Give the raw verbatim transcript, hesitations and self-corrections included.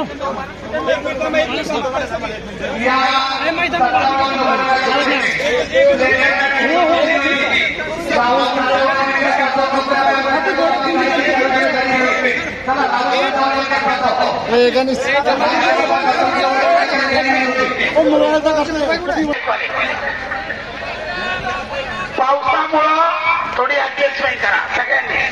थोड़ी ऍडजस्टमेंट करा सगळ्यांनी.